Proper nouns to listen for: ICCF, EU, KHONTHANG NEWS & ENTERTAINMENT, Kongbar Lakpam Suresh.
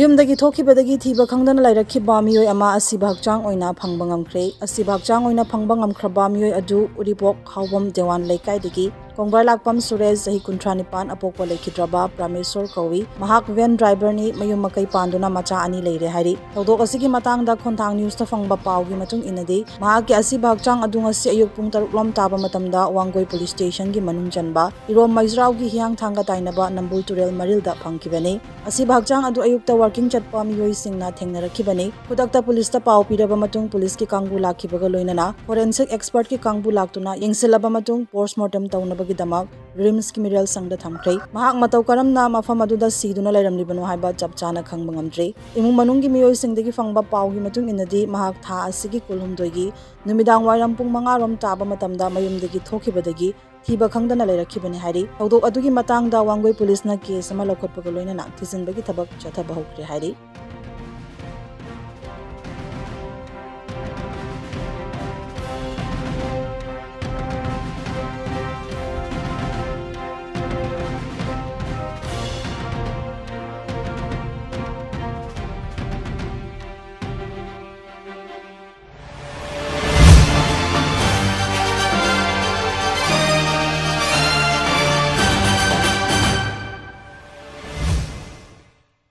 ꯃꯌꯨꯝꯗꯒꯤ ꯊꯣꯛꯈꯤꯕꯗꯒꯤ ꯊꯤꯕ ꯈꯪꯗꯅ ꯂꯩꯔꯛꯈꯤꯕ ꯃꯤꯑꯣꯏ ꯑꯃ ꯑꯁꯤꯕ ꯍꯛꯆꯥꯡ ꯑꯣꯏꯅ ꯐꯪꯕ ꯉꯝꯈ꯭ꯔꯦ ꯑꯁꯤꯕ ꯍꯛꯆꯥꯡ ꯑꯣꯏꯅ ꯐꯪꯕ ꯉꯝꯈ꯭ꯔꯕ ꯃꯤꯑꯣꯏ ꯑꯗꯨ ꯎꯔꯤꯄꯣꯛ ꯈꯥꯎꯕꯝ ꯗꯦꯋꯥꯟ ꯂꯩꯀꯥꯏꯗꯒꯤ Kongbar Lakpam Suresh Zahi Kuntra Nipan Apokwa Lekhidraba Prameshwar Kawi Mahak Van Driver ni Mayum Makai Panduna Macha Ani Leire Hari Thodok Asigi Matangda Khonthang News ta Fangba Paugi Matung Inadi Mahaki Asiba Hakchang Adu Ngasi Ayuk Pung Taruk Lom Taba Matamda Wangoi Police Station Gi Manung Janba Irom Maizrao Gi Hiang Thanga Tainaba Nambul Turel Marilda Phangkibani Asiba Hakchang Adu Ayukta Working Chatpa Miyoi Singna Thengnarakibani Khudakta Police ta Pau Piraba Matung Police Ki Kangbu Lakhibaga Loinana Forensic Expert Ki Kangbu Laktuna Yingsilaba Matung Postmortem Tauna Gidamak, Rims Kimiral Sangda Tamkray, Mahak Mataukaram Nama Famaduda Siduna Laram Libano Haiba Japchana Kang Bangamtray, Imumanungi Mio Singdiki Fangba Paugi Matung in the day, Mahak Ta Sigi Kulum Dogi, Numidang Warampung Mangaram Taba Matamda Mayum Digi Toki Badagi, Tiba Kangana Lera Kibani Hari, although Adugi Matangda Wangway Police Naki Samalokot Pagolina Nakis and Begitabak Chatabahokri Hari.